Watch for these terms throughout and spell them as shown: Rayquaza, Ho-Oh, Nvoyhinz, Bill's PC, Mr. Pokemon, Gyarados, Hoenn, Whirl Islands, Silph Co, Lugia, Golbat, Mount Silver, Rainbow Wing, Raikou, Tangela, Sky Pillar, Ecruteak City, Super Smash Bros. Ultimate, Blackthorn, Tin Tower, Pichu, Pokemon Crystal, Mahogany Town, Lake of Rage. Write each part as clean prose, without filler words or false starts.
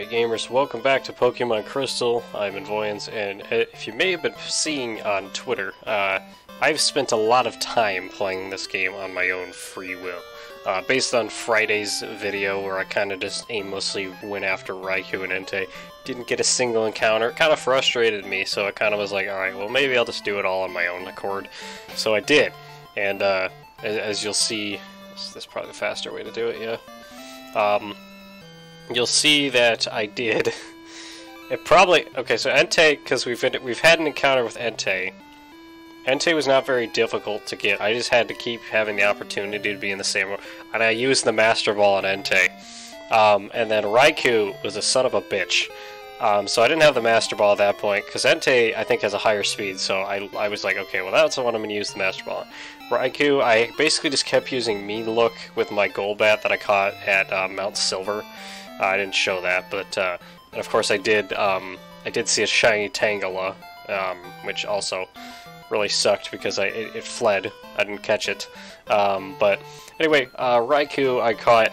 Alright gamers, welcome back to Pokemon Crystal. I'm Nvoyhinz, and if you may have been seeing on Twitter, I've spent a lot of time playing this game on my own free will. Based on Friday's video where I kind of just aimlessly went after Raikou and Entei, didn't get a single encounter, kind of frustrated me, so I kind of was like, alright, well maybe I'll just do it all on my own accord. So I did, and as you'll see, this is probably the faster way to do it, yeah. You'll see that I did. It probably... Okay, so Entei, because we've had an encounter with Entei. Entei was not very difficult to get. I just had to keep having the opportunity to be in the same room. And I used the Master Ball on Entei. And then Raikou was a son of a bitch. So I didn't have the Master Ball at that point, because Entei, I think, has a higher speed, so I was like, okay, well that's the one I'm going to use the Master Ball on. Raikou, I basically just kept using Mean Look with my Golbat that I caught at Mount Silver. I didn't show that, but and of course I did see a shiny Tangela, which also really sucked because it fled. I didn't catch it. But anyway, Raikou I caught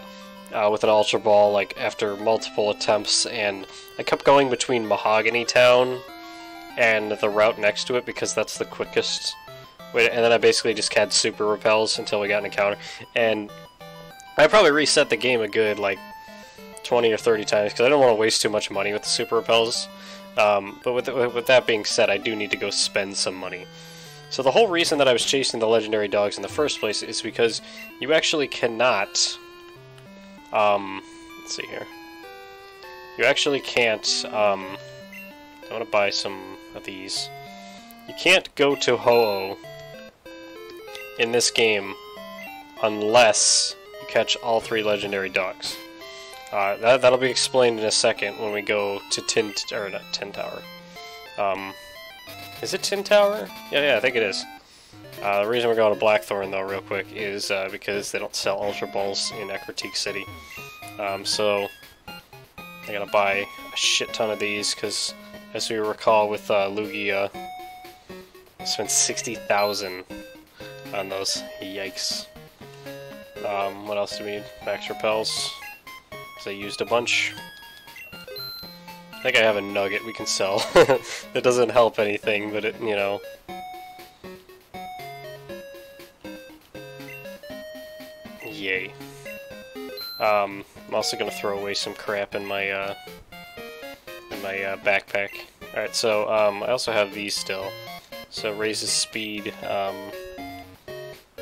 with an Ultra Ball like after multiple attempts, and I kept going between Mahogany Town and the route next to it because that's the quickest way. And then I basically just had Super Repels until we got an encounter, and I probably reset the game a good like 20 or 30 times because I don't want to waste too much money with the Super Repels. But with that being said, I do need to go spend some money. So the whole reason that I was chasing the legendary dogs in the first place is because you actually cannot... let's see here. You actually can't... I want to buy some of these. You can't go to Ho-Oh in this game unless you catch all three legendary dogs. That'll be explained in a second when we go to Tin Tower. Is it Tin Tower? Yeah, I think it is. The reason we're going to Blackthorn, though, real quick, is because they don't sell Ultra Balls in Ecruteak City. So I gotta buy a shit ton of these, because as we recall with Lugia, I spent 60,000 on those. Yikes. What else do we need? Max Repels. I used a bunch. I think I have a nugget we can sell. It doesn't help anything, but it, you know. Yay. I'm also gonna throw away some crap in my backpack. All right, so I also have these still. So raises speed.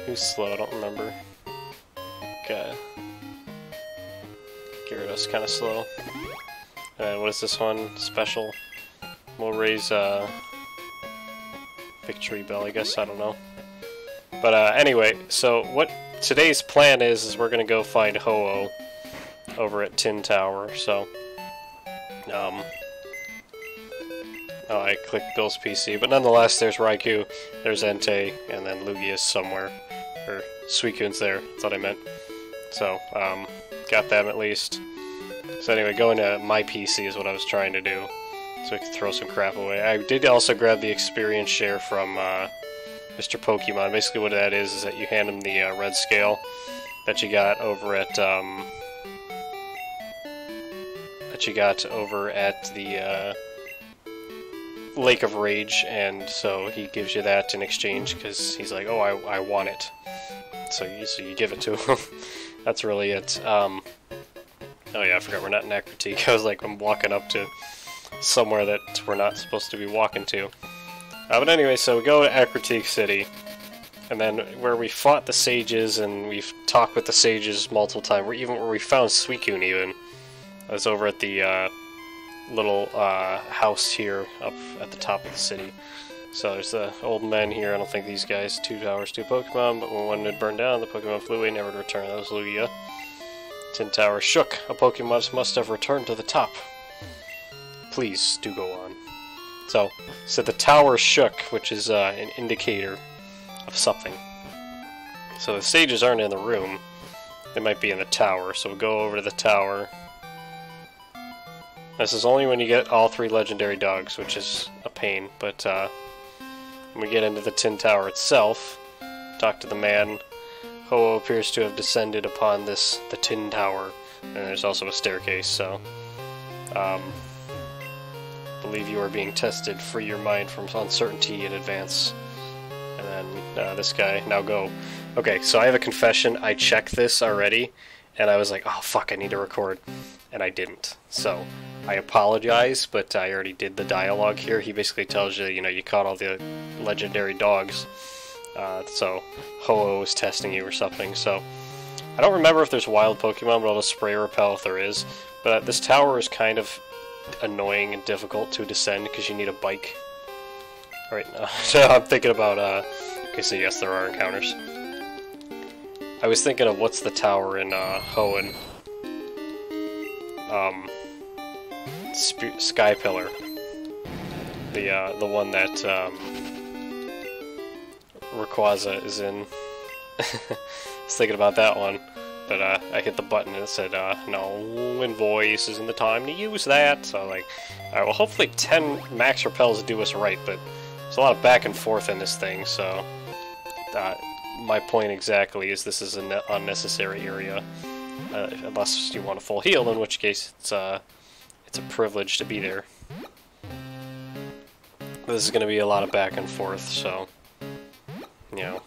Who's slow? I don't remember. Okay. Gyarados kind of slow. And what is this one? Special. We'll raise Victory Bell, I guess. I don't know. But anyway, so what today's plan is we're going to go find Ho-Oh over at Tin Tower. So, oh, I clicked Bill's PC. But nonetheless, there's Raikou, there's Entei, and then Lugia's somewhere. Or Suicune's there. That's what I meant. So, got them at least. So anyway, going to my PC is what I was trying to do, so we could throw some crap away. I did also grab the experience share from Mr. Pokemon. Basically what that is that you hand him the red scale that you got over at the Lake of Rage, and so he gives you that in exchange because he's like, oh, I want it. So you give it to him. That's really it. Oh yeah, I forgot we're not in Ecruteak. I was like, I'm walking up to somewhere that we're not supposed to be walking to. But anyway, so we go to Ecruteak City, and then where we fought the sages, and we've talked with the sages multiple times, even where we found Suicune even. I was over at the little house here up at the top of the city. So there's the old men here. I don't think these guys, 2 towers, 2 Pokemon, but when one had burned down, the Pokemon flew away, never to return. That was Lugia. Tin Tower shook. A Pokemon must have returned to the top. Please do go on. So the tower shook, which is an indicator of something. So the sages aren't in the room. They might be in the tower, so we'll go over to the tower. This is only when you get all 3 legendary dogs, which is a pain, but we get into the Tin Tower itself, talk to the man. Ho-Oh appears to have descended upon the Tin Tower, and there's also a staircase, so I believe you are being tested. Free your mind from uncertainty in advance. And then this guy, now go. Okay, so I have a confession. I checked this already, and I was like, oh fuck, I need to record. And I didn't. So I apologize, but I already did the dialogue here. He basically tells you, you know, you caught all the legendary dogs. So Ho-Oh is testing you or something. So I don't remember if there's wild Pokemon, but I'll just spray repel if there is. But this tower is kind of annoying and difficult to descend because you need a bike. Alright, no. So I'm thinking about, okay, so yes, there are encounters. I was thinking of what's the tower in, Hoenn. Sky Pillar. The one that, Rayquaza is in. I was thinking about that one, but I hit the button and it said, no, Nvoyhinz isn't the time to use that, so I'm like, alright, well hopefully 10 max repels do us right, but there's a lot of back and forth in this thing, so my point exactly is this is an unnecessary area, unless you want a full heal, in which case it's a privilege to be there. But this is going to be a lot of back and forth, so, you know,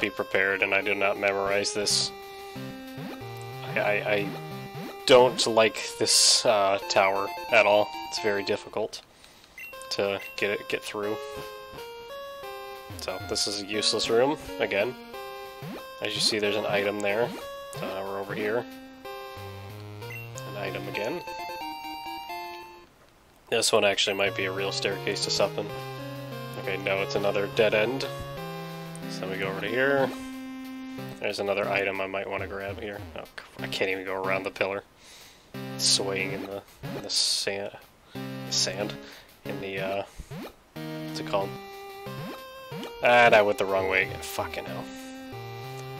be prepared, and I do not memorize this. I don't like this tower at all. It's very difficult to get through. So this is a useless room again. As you see, there's an item there. So now we're over here. An item again. This one actually might be a real staircase to something. Okay, no, it's another dead end. So we go over to here. There's another item I might want to grab here. Oh, I can't even go around the pillar. It's swaying in the sand. In the, what's it called? And I went the wrong way. Fucking hell.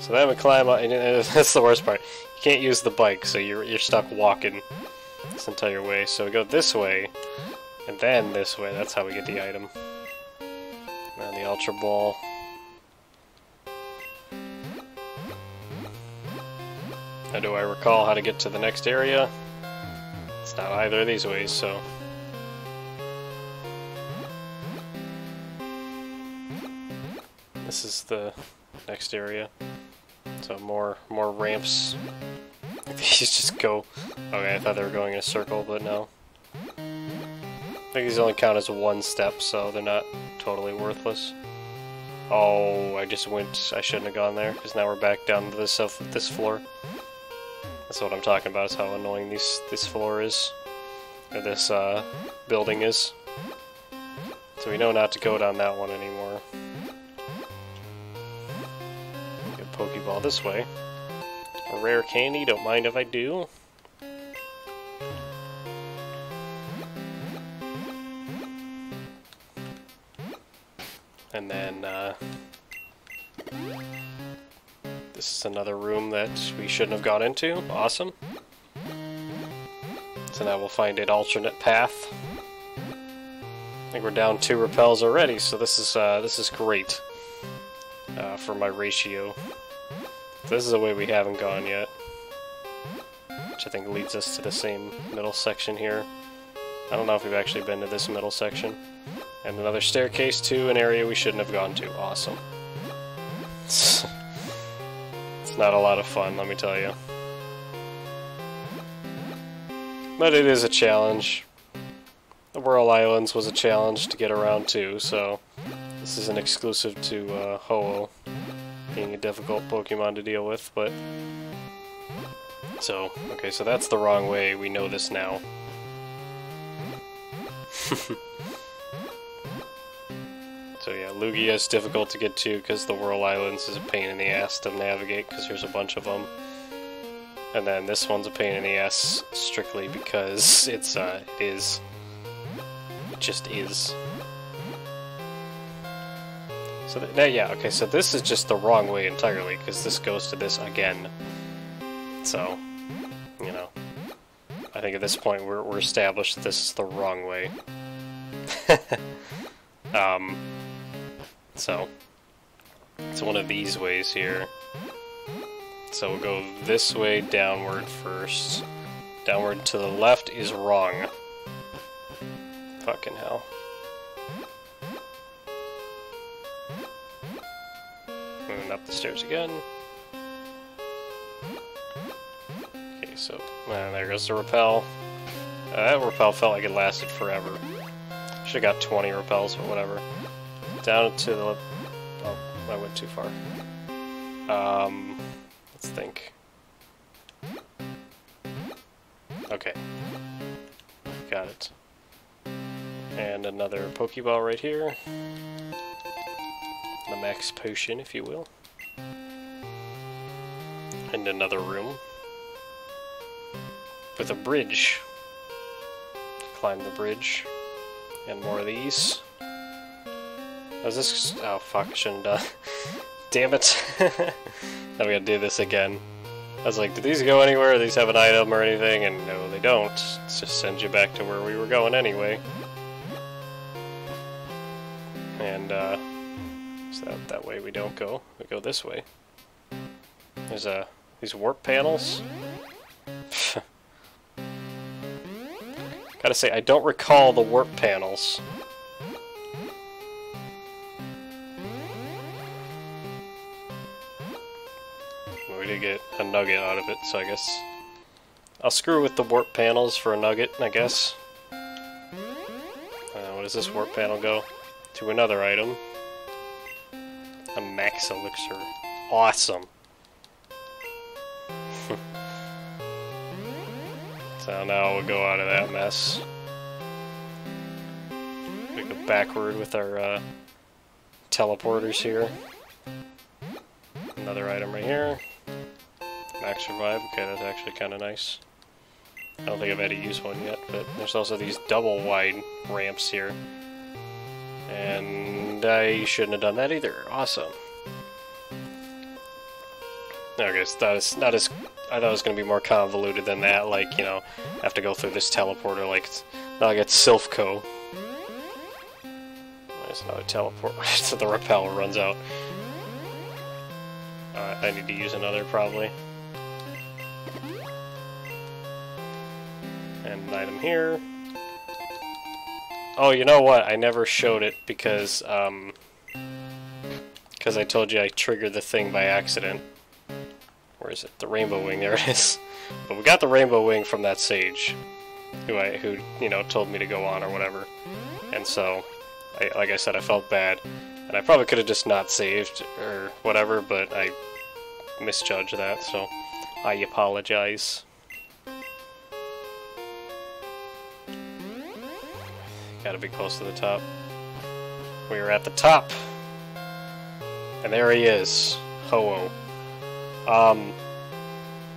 So then we climb up, and that's the worst part. You can't use the bike, so you're stuck walking this entire way. So we go this way, and then this way. That's how we get the item. And the Ultra Ball. Now, do I recall how to get to the next area? It's not either of these ways, so... This is the next area. So more ramps. These just go... Okay, I thought they were going in a circle, but no. I think these only count as one step, so they're not totally worthless. Oh, I just went... I shouldn't have gone there, because now we're back down to this floor. That's what I'm talking about, is how annoying this floor is. Or this, building is. So we know not to go down that one anymore. Get a Pokeball this way. A rare candy, don't mind if I do. And then, this is another room that we shouldn't have gone into. Awesome. So now we'll find an alternate path. I think we're down 2 repels already, so this is great for my ratio. This is a way we haven't gone yet, which I think leads us to the same middle section here. I don't know if we've actually been to this middle section. And another staircase to an area we shouldn't have gone to. Awesome. Not a lot of fun, let me tell you. But it is a challenge. The Whirl Islands was a challenge to get around too, so this is an exclusive to Ho-Oh, being a difficult Pokemon to deal with, but... So, okay, so that's the wrong way, we know this now. So yeah, Lugia is difficult to get to because the Whirl Islands is a pain in the ass to navigate because there's a bunch of them. And then this one's a pain in the ass strictly because it's, it just is. So yeah, okay, so this is just the wrong way entirely because this goes to this again. So, you know, I think at this point we're established that this is the wrong way. So, it's one of these ways here. So we'll go this way downward first, downward to the left is wrong. Fucking hell. Moving up the stairs again. Okay, so there goes the rappel. That rappel felt like it lasted forever. Should've got 20 rappels, but whatever. Down to the... oh, I went too far. Let's think. Okay. Got it. And another Pokeball right here. The max potion, if you will. And another room. With a bridge. Climb the bridge. And more of these. How's this? Oh, fuck, I shouldn't have done. Damn it. Now we gotta do this again. I was like, do these go anywhere? Do these have an item or anything? And no, they don't. Let's just send you back to where we were going anyway. And, so that way we don't go. We go this way. There's, these warp panels. Gotta say, I don't recall the warp panels. We did get a nugget out of it, so I guess I'll screw with the warp panels for a nugget, I guess. What does this warp panel go? To another item. A max elixir. Awesome! So now we'll go out of that mess. We go backward with our teleporters here. Another item right here. Max survive. Okay, that's actually kind of nice. I don't think I've had to use one yet, but there's also these double wide ramps here. And I shouldn't have done that either. Awesome. Okay, so that is not as... I thought it was going to be more convoluted than that, like, you know, I have to go through this teleporter, like, now I get Silph Co. There's another teleport, so the rappel runs out. I need to use another, probably. And an item here. Oh, you know what? I never showed it because I told you I triggered the thing by accident. Where is it? The Rainbow Wing. There it is. But we got the Rainbow Wing from that sage, who you know told me to go on or whatever. And so, like I said, I felt bad, and I probably could have just not saved or whatever, but I misjudged that. So I apologize. Gotta be close to the top. We are at the top, and there he is, Ho-Oh.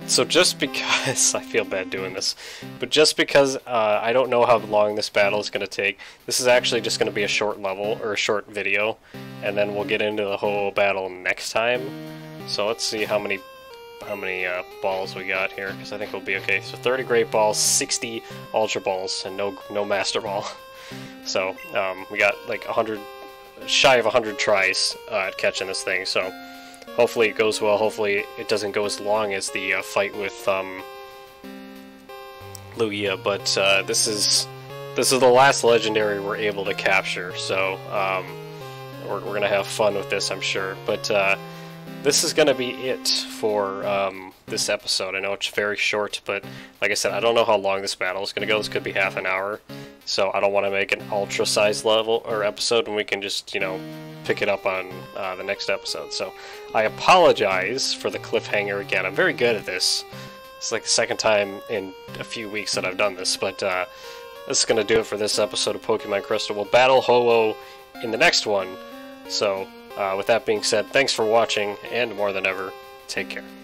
So just because, I feel bad doing this, but just because, I don't know how long this battle is going to take, this is actually just going to be a short level, or a short video, and then we'll get into the whole battle next time, so let's see how many balls we got here, because I think we'll be okay. So 30 Great Balls, 60 Ultra Balls, and no Master Ball, so, we got like 100, shy of 100 tries, at catching this thing, so... Hopefully it goes well, hopefully it doesn't go as long as the fight with Lugia, but this is the last legendary we're able to capture, so we're gonna have fun with this, I'm sure. But this is gonna be it for this episode. I know it's very short, but like I said, I don't know how long this battle is gonna go. This could be half an hour, so I don't want to make an ultra-sized level or episode, and we can just, you know, pick it up on the next episode. So I apologize for the cliffhanger again. I'm very good at this. It's like the second time in a few weeks that I've done this, but this is gonna do it for this episode of Pokemon Crystal. We'll battle Ho-Oh in the next one. So with that being said, thanks for watching, and more than ever, take care.